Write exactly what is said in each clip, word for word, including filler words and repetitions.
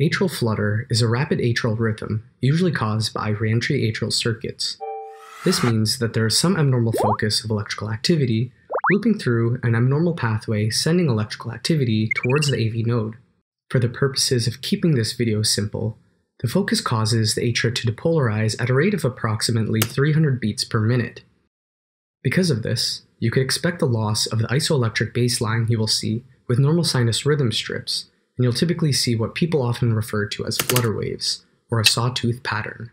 Atrial flutter is a rapid atrial rhythm, usually caused by reentry atrial circuits. This means that there is some abnormal focus of electrical activity looping through an abnormal pathway sending electrical activity towards the A V node. For the purposes of keeping this video simple, the focus causes the atria to depolarize at a rate of approximately three hundred beats per minute. Because of this, you could expect the loss of the isoelectric baseline you will see with normal sinus rhythm strips, and you'll typically see what people often refer to as flutter waves, or a sawtooth pattern.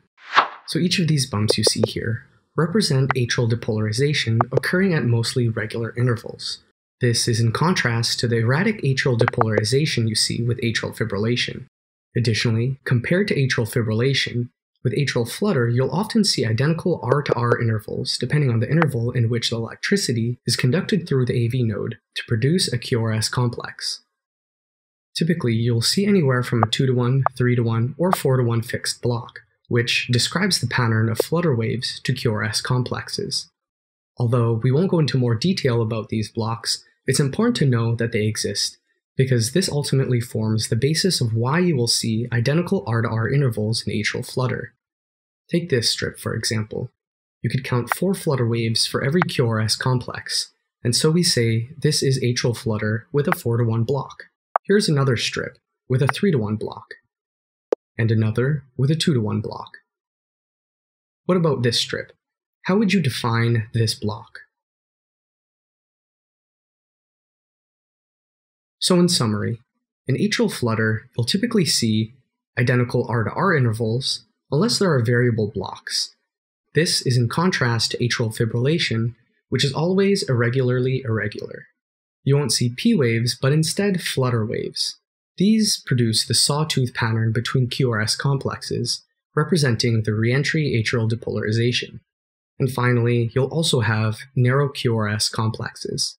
So each of these bumps you see here represent atrial depolarization occurring at mostly regular intervals. This is in contrast to the erratic atrial depolarization you see with atrial fibrillation. Additionally, compared to atrial fibrillation, with atrial flutter you'll often see identical R to R intervals depending on the interval in which the electricity is conducted through the A V node to produce a Q R S complex. Typically, you'll see anywhere from a two to one, three to one, or four to one fixed block, which describes the pattern of flutter waves to Q R S complexes. Although we won't go into more detail about these blocks, it's important to know that they exist, because this ultimately forms the basis of why you will see identical R to R intervals in atrial flutter. Take this strip, for example. You could count four flutter waves for every Q R S complex, and so we say this is atrial flutter with a four to one block. Here's another strip with a three to one block, and another with a two to one block. What about this strip? How would you define this block? So in summary, in atrial flutter, you'll typically see identical R to R intervals unless there are variable blocks. This is in contrast to atrial fibrillation, which is always irregularly irregular. You won't see P waves, but instead flutter waves. These produce the sawtooth pattern between Q R S complexes, representing the reentry atrial depolarization. And finally, you'll also have narrow Q R S complexes.